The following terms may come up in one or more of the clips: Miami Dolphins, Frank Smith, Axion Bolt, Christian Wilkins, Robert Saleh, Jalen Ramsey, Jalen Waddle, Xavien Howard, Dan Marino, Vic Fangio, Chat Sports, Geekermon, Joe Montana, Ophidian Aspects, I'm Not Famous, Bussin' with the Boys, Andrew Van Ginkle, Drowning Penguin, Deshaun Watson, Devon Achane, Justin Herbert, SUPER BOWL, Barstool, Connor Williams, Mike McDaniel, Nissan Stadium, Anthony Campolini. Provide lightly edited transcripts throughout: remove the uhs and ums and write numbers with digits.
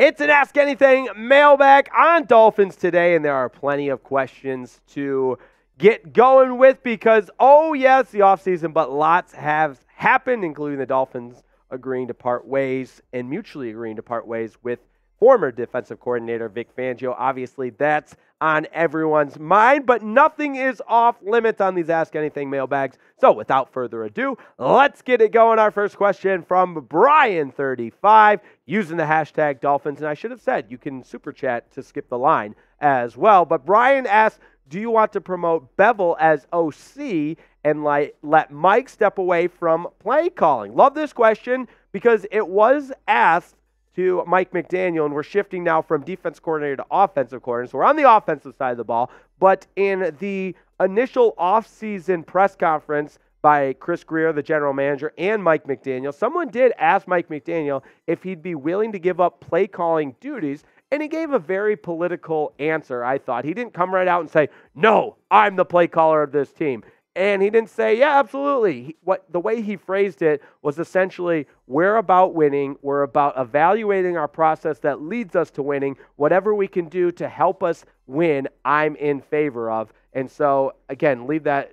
It's an Ask Anything mailbag on Dolphins today, and there are plenty of questions to get going with because, oh yes, the offseason, but lots have happened, including the Dolphins agreeing to part ways and mutually agreeing to part ways with former defensive coordinator Vic Fangio. Obviously, that's on everyone's mind, but nothing is off limits on these Ask Anything mailbags. So without further ado, let's get it going. Our first question from Brian35 using the hashtag Dolphins. And I should have said you can super chat to skip the line as well. But Brian asks, do you want to promote Bevell as OC and let Mike step away from play calling? Love this question because it was asked to Mike McDaniel, and we're shifting now from defense coordinator to offensive coordinator. So we're on the offensive side of the ball, but in the initial offseason press conference by Chris Grier, the general manager, and Mike McDaniel, someone did ask Mike McDaniel if he'd be willing to give up play calling duties, and he gave a very political answer, I thought. He didn't come right out and say, no, I'm the play caller of this team. And he didn't say, yeah, absolutely. The way he phrased it was essentially, we're about winning. We're about evaluating our process that leads us to winning. Whatever we can do to help us win, I'm in favor of. And so, again,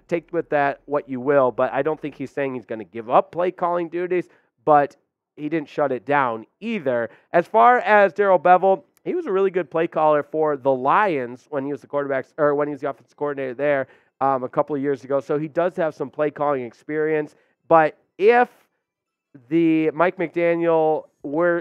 take with that what you will. But I don't think he's saying he's going to give up play calling duties, but he didn't shut it down either. As far as Daryl Bevell, he was a really good play caller for the Lions when he was the quarterback, or when he was the offensive coordinator there. A couple of years ago. So he does have some play calling experience, but if the Mike McDaniel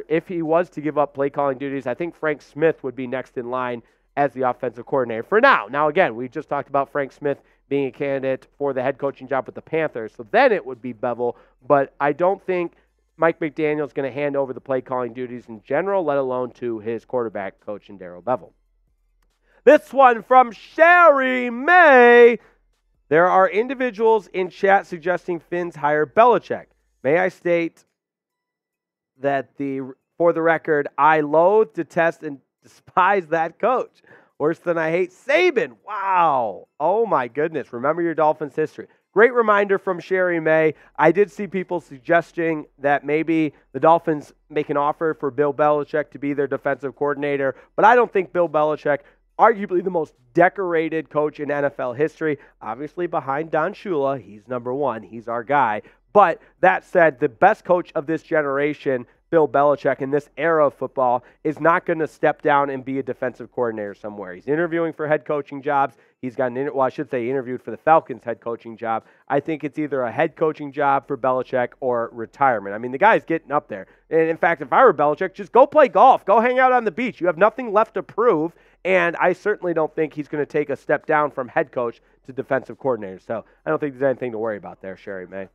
if he was to give up play calling duties, I think Frank Smith would be next in line as the offensive coordinator for now. Now, again, we just talked about Frank Smith being a candidate for the head coaching job with the Panthers. So then it would be Bevell, but I don't think Mike McDaniel is going to hand over the play calling duties in general, let alone to his quarterback coach and Daryl Bevell. This one from Sherry May. There are individuals in chat suggesting Fins hire Belichick. May I state that for the record, I loathe, detest, and despise that coach. Worse than I hate Saban. Wow. Oh, my goodness. Remember your Dolphins history. Great reminder from Sherry May. I did see people suggesting that maybe the Dolphins make an offer for Bill Belichick to be their defensive coordinator, but I don't think Bill Belichick, arguably the most decorated coach in NFL history. Obviously, behind Don Shula, he's number one. He's our guy. But that said, the best coach of this generation, Bill Belichick, in this era of football, is not going to step down and be a defensive coordinator somewhere. He's interviewing for head coaching jobs. He's gotten, he interviewed for the Falcons head coaching job. I think it's either a head coaching job for Belichick or retirement. I mean, the guy's getting up there. And in fact, if I were Belichick, just go play golf. Go hang out on the beach. You have nothing left to prove. And I certainly don't think he's going to take a step down from head coach to defensive coordinator. So I don't think there's anything to worry about there, Sherry May.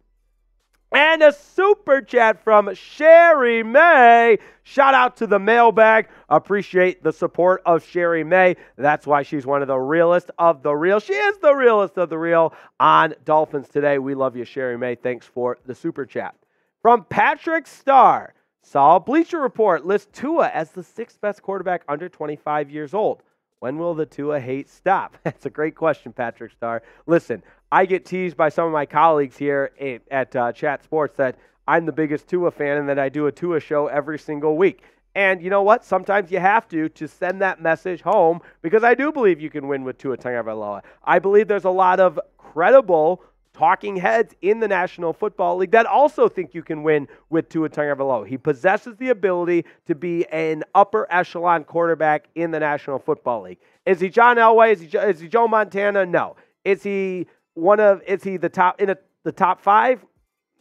And a super chat from Sherry May. Shout out to the mailbag. Appreciate the support of Sherry May. That's why she's one of the realest of the real. She is the realest of the real on Dolphins today. We love you, Sherry May. Thanks for the super chat. From Patrick Starr. Saw Bleacher Report list Tua as the 6th best quarterback under 25 years old. When will the Tua hate stop? That's a great question, Patrick Starr. Listen, I get teased by some of my colleagues here at Chat Sports that I'm the biggest Tua fan and that I do a Tua show every single week. And you know what? Sometimes you have to send that message home because I do believe you can win with Tua Tagovailoa. I believe there's a lot of credible talking heads in the National Football League that also think you can win with Tua Tagovailoa. He possesses the ability to be an upper echelon quarterback in the National Football League. Is he John Elway? Is he Joe Montana? No. Is he the top five?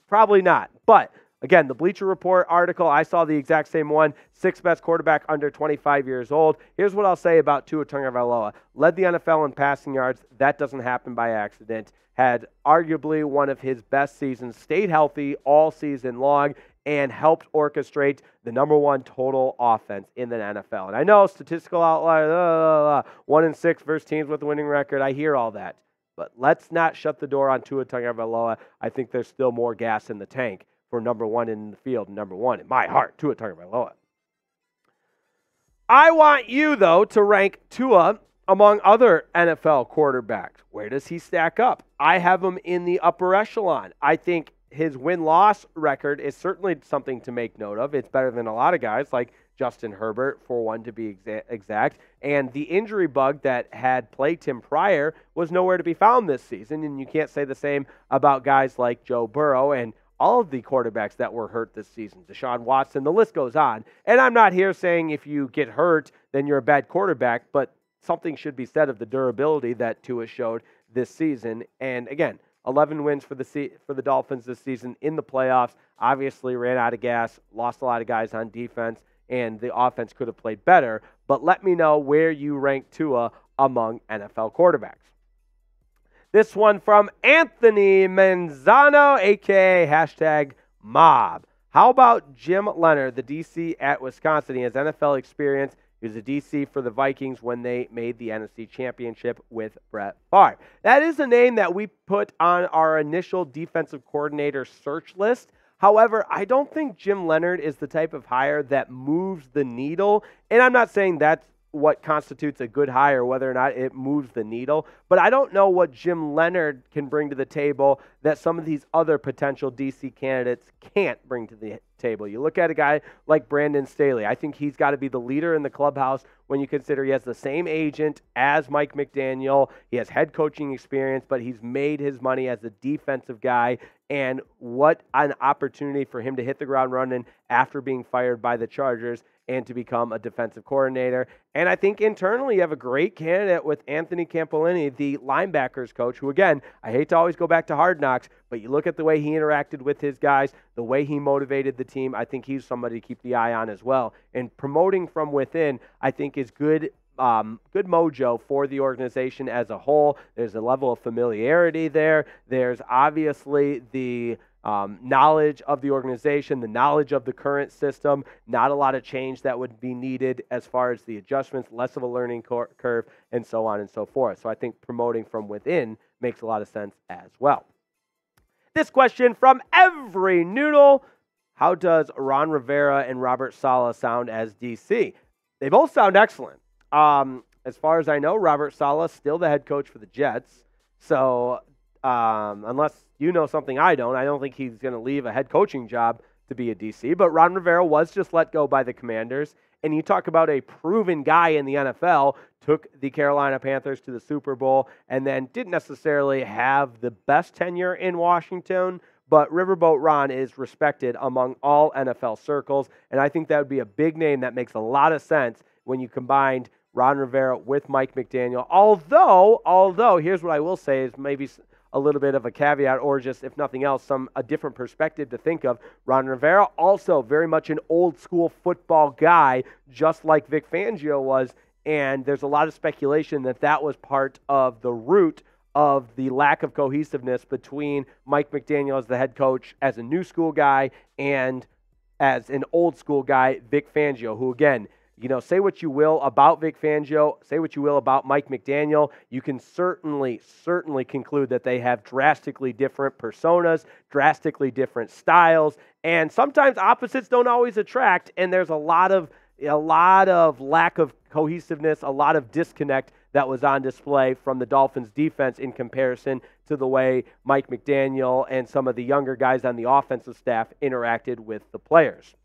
Probably not. But again, the Bleacher Report article, I saw the exact same one, 6th best quarterback under 25 years old. Here's what I'll say about Tua Tagovailoa. Led the NFL in passing yards. That doesn't happen by accident. Had arguably one of his best seasons, stayed healthy all season long, and helped orchestrate the #1 total offense in the NFL. And I know statistical outlier, 1-6 versus teams with a winning record. I hear all that. But let's not shut the door on Tua Tagovailoa. I think there's still more gas in the tank for #1 in the field, #1 in my heart, Tua Tagovailoa. I want you, though, to rank Tua among other NFL quarterbacks. Where does he stack up? I have him in the upper echelon. I think his win-loss record is certainly something to make note of. It's better than a lot of guys, like Justin Herbert, 4-1 to be exact. And the injury bug that had plagued him prior was nowhere to be found this season, and you can't say the same about guys like Joe Burrow and all of the quarterbacks that were hurt this season, Deshaun Watson, the list goes on. And I'm not here saying if you get hurt, then you're a bad quarterback, but something should be said of the durability that Tua showed this season. And again, 11 wins for the Dolphins this season in the playoffs. Obviously ran out of gas, lost a lot of guys on defense, and the offense could have played better. But let me know where you rank Tua among NFL quarterbacks. This one from Anthony Manzano, a.k.a. #Mob. How about Jim Leonhard, the D.C. at Wisconsin? He has NFL experience. He was a D.C. for the Vikings when they made the NFC Championship with Brett Favre. That is a name that we put on our initial defensive coordinator search list. However, I don't think Jim Leonhard is the type of hire that moves the needle, and I'm not saying that's what constitutes a good hire, whether or not it moves the needle. But I don't know what Jim Leonhard can bring to the table that some of these other potential DC candidates can't bring to the table. You look at a guy like Brandon Staley. I think he's got to be the leader in the clubhouse when you consider he has the same agent as Mike McDaniel. He has head coaching experience, but he's made his money as a defensive guy. And what an opportunity for him to hit the ground running after being fired by the Chargers and to become a defensive coordinator. And I think internally you have a great candidate with Anthony Campolini, the linebackers coach, who, again, I hate to always go back to Hard Knocks, but you look at the way he interacted with his guys, the way he motivated the team, I think he's somebody to keep the eye on as well. And promoting from within, I think, is good mojo for the organization as a whole. There's a level of familiarity there. There's obviously the knowledge of the organization, the knowledge of the current system, not a lot of change that would be needed as far as the adjustments, less of a learning curve, and so on and so forth. So I think promoting from within makes a lot of sense as well. This question from Every Noodle: how does Ron Rivera and Robert Saleh sound as DC? They both sound excellent. As far as I know, Robert Saleh still the head coach for the Jets. So unless you know something I don't think he's going to leave a head coaching job to be a DC. But Ron Rivera was just let go by the Commanders. And you talk about a proven guy in the NFL, took the Carolina Panthers to the Super Bowl, and then didn't necessarily have the best tenure in Washington. But Riverboat Ron is respected among all NFL circles. And I think that would be a big name that makes a lot of sense when you combined Ron Rivera with Mike McDaniel. Although, here's what I will say is maybe a little bit of a caveat, or just, if nothing else, a different perspective to think of. Ron Rivera, also very much an old-school football guy, just like Vic Fangio was, and there's a lot of speculation that that was part of the root of the lack of cohesiveness between Mike McDaniel as the head coach, as a new school guy, and as an old-school guy, Vic Fangio, who, again, you know, say what you will about Vic Fangio, say what you will about Mike McDaniel, you can certainly conclude that they have drastically different personas, drastically different styles, and sometimes opposites don't always attract, and there's a lot of lack of cohesiveness, a lot of disconnect that was on display from the Dolphins' defense in comparison to the way Mike McDaniel and some of the younger guys on the offensive staff interacted with the players.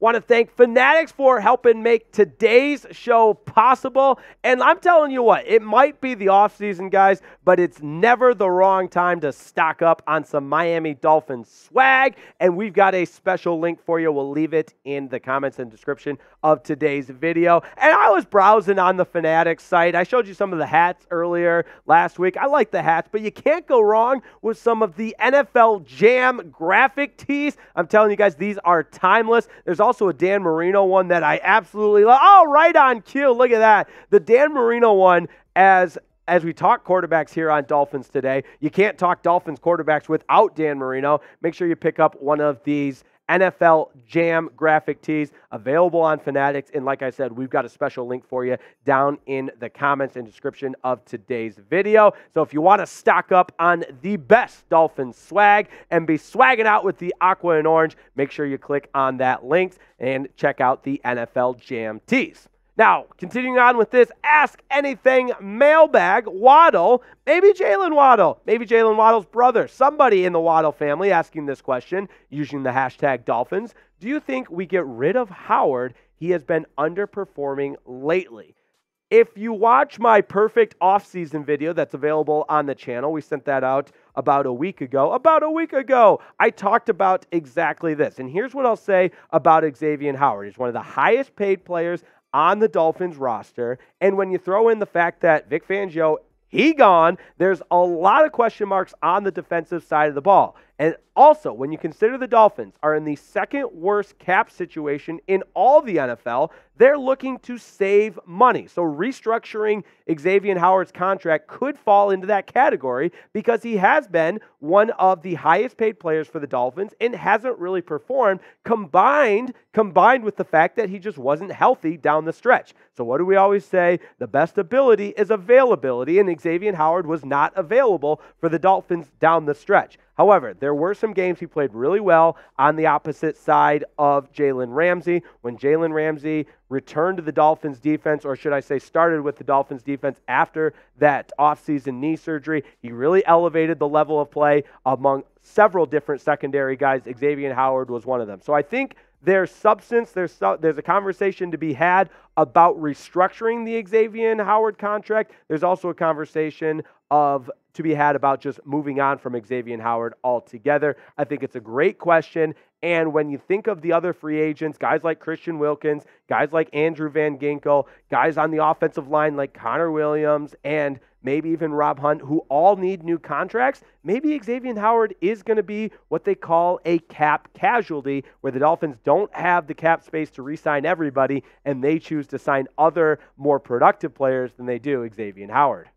Want to thank Fanatics for helping make today's show possible. And I'm telling you what, it might be the offseason, guys, but it's never the wrong time to stock up on some Miami Dolphins swag. And we've got a special link for you. We'll leave it in the comments and description of today's video. And I was browsing on the Fanatics site. I showed you some of the hats earlier last week. I like the hats, but you can't go wrong with some of the NFL Jam graphic tees. I'm telling you guys, these are timeless. There's also a Dan Marino one that I absolutely love. Oh, right on cue. Look at that. The Dan Marino one, as we talk quarterbacks here on Dolphins Today, you can't talk Dolphins quarterbacks without Dan Marino. Make sure you pick up one of these NFL Jam graphic tees, available on Fanatics. And like I said, we've got a special link for you down in the comments and description of today's video. So if you want to stock up on the best Dolphins swag and be swagging out with the aqua and orange, make sure you click on that link and check out the NFL Jam tees. Now, continuing on with this Ask Anything mailbag, Waddle, maybe Jalen Waddle, maybe Jalen Waddle's brother, somebody in the Waddle family asking this question using the hashtag Dolphins. Do you think we get rid of Howard? He has been underperforming lately. If you watch my perfect offseason video that's available on the channel, we sent that out about a week ago. I talked about exactly this. And here's what I'll say about Xavien Howard. He's one of the highest paid players on the Dolphins roster. And when you throw in the fact that Vic Fangio, he gone, there's a lot of question marks on the defensive side of the ball. And also, when you consider the Dolphins are in the second worst cap situation in all the NFL, they're looking to save money. So restructuring Xavien Howard's contract could fall into that category because he has been one of the highest paid players for the Dolphins and hasn't really performed, combined with the fact that he just wasn't healthy down the stretch. So what do we always say? The best ability is availability, and Xavien Howard was not available for the Dolphins down the stretch. However, there were some games he played really well on the opposite side of Jalen Ramsey. When Jalen Ramsey returned to the Dolphins defense, or should I say started with the Dolphins defense after that offseason knee surgery, he really elevated the level of play among several different secondary guys. Xavien Howard was one of them. So I think there's substance, there's a conversation to be had about restructuring the Xavien Howard contract. There's also a conversation to be had about just moving on from Xavien Howard altogether. I think it's a great question. And when you think of the other free agents, guys like Christian Wilkins, guys like Andrew Van Ginkle, guys on the offensive line like Connor Williams and maybe even Rob Hunt, who all need new contracts, maybe Xavien Howard is going to be what they call a cap casualty, where the Dolphins don't have the cap space to re-sign everybody, and they choose to sign other more productive players than they do Xavien Howard.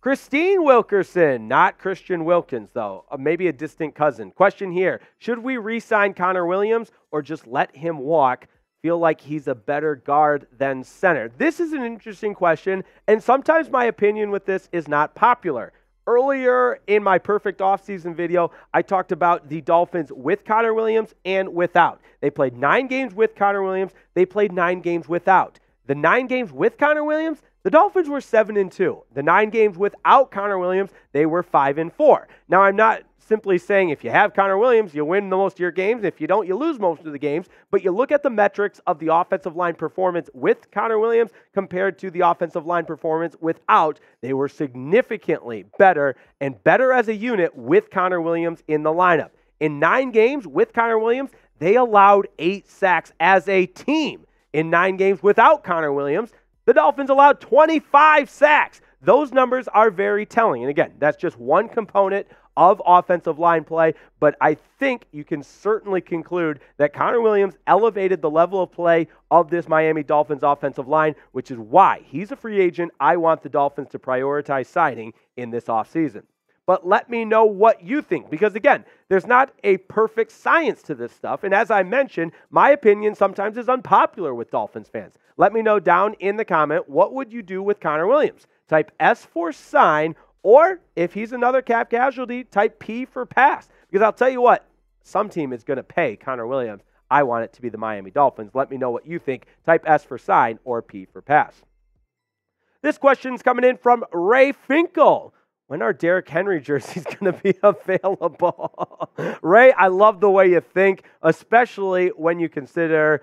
Christine Wilkerson, not Christian Wilkins, though, maybe a distant cousin. Question here, should we re-sign Connor Williams or just let him walk? Feel like he's a better guard than center. This is an interesting question, and sometimes my opinion with this is not popular. Earlier in my perfect offseason video, I talked about the Dolphins with Connor Williams and without. They played 9 games with Connor Williams. They played 9 games without. The 9 games with Connor Williams, the Dolphins were 7-2. The 9 games without Connor Williams, they were 5-4. Now, I'm not simply saying if you have Connor Williams, you win the most of your games. If you don't, you lose most of the games. But you look at the metrics of the offensive line performance with Connor Williams compared to the offensive line performance without. They were significantly better and better as a unit with Connor Williams in the lineup. In 9 games with Connor Williams, they allowed 8 sacks as a team. In 9 games without Connor Williams, the Dolphins allowed 25 sacks. Those numbers are very telling. And again, that's just one component of offensive line play, but I think you can certainly conclude that Connor Williams elevated the level of play of this Miami Dolphins offensive line, which is why he's a free agent I want the Dolphins to prioritize signing in this offseason. But let me know what you think, because again, there's not a perfect science to this stuff, and as I mentioned, my opinion sometimes is unpopular with Dolphins fans. Let me know down in the comment, what would you do with Connor Williams? Type S for sign, or if he's another cap casualty, type P for pass. Because I'll tell you what, some team is going to pay Connor Williams. I want it to be the Miami Dolphins. Let me know what you think. Type S for sign or P for pass. This question's coming in from Ray Finkel. When are Derrick Henry jerseys going to be available? Ray, I love the way you think, especially when you consider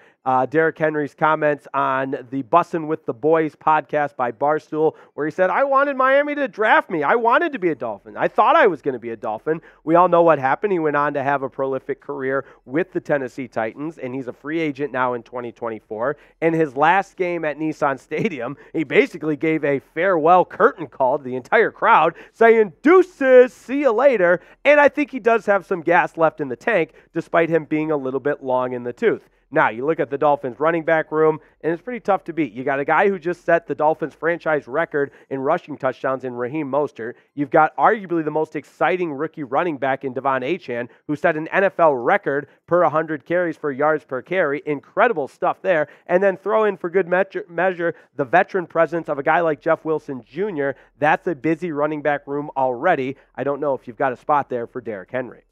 Derrick Henry's comments on the Bussin' with the Boys podcast by Barstool, where he said, I wanted Miami to draft me. I wanted to be a Dolphin. I thought I was going to be a Dolphin. We all know what happened. He went on to have a prolific career with the Tennessee Titans, and he's a free agent now in 2024. In his last game at Nissan Stadium, he basically gave a farewell curtain call to the entire crowd, saying, deuces, see you later. And I think he does have some gas left in the tank, despite him being a little bit long in the tooth. Now, you look at the Dolphins running back room, and it's pretty tough to beat. You got a guy who just set the Dolphins franchise record in rushing touchdowns in Raheem Mostert. You've got arguably the most exciting rookie running back in Devon Achane, who set an NFL record per 100 carries for yards per carry. Incredible stuff there. And then throw in for good measure the veteran presence of a guy like Jeff Wilson Jr. That's a busy running back room already. I don't know if you've got a spot there for Derrick Henry.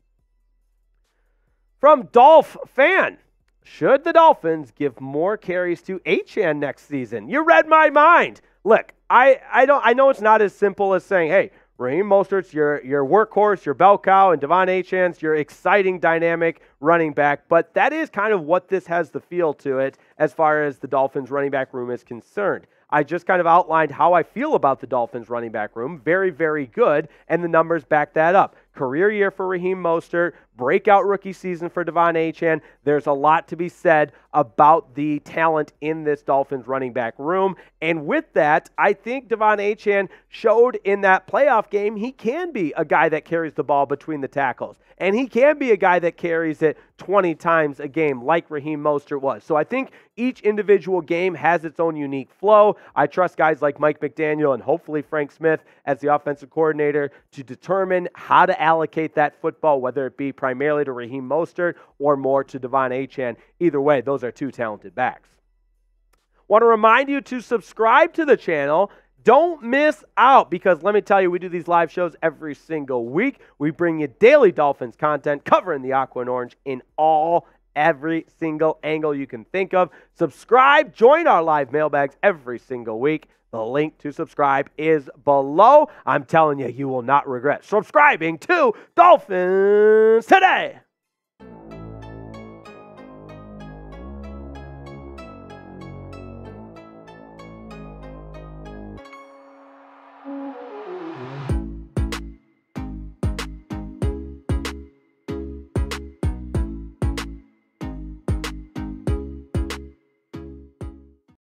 From Dolph Fan. Should the Dolphins give more carries to Achane next season? You read my mind. Look, I know it's not as simple as saying, hey, Raheem Mostert's your workhorse, your bell cow, and Devon Achane's your exciting, dynamic running back. But that is kind of what this has the feel to it as far as the Dolphins running back room is concerned. I just kind of outlined how I feel about the Dolphins running back room. Very, very good, and the numbers back that up. Career year for Raheem Mostert, breakout rookie season for Devon Achane. There's a lot to be said about the talent in this Dolphins running back room. And with that, I think Devon Achane showed in that playoff game he can be a guy that carries the ball between the tackles. And he can be a guy that carries it 20 times a game like Raheem Mostert was. So I think each individual game has its own unique flow. I trust guys like Mike McDaniel and hopefully Frank Smith as the offensive coordinator to determine how to allocate that football, whether it be primarily to Raheem Mostert or more to Devon Achane. Either way, those are two talented backs. Want to remind you to subscribe to the channel. Don't miss out, because let me tell you, we do these live shows every single week. We bring you daily Dolphins content covering the Aqua and Orange in every single angle you can think of. Subscribe, join our live mailbags every single week. The link to subscribe is below. I'm telling you, you will not regret subscribing to Dolphins Today.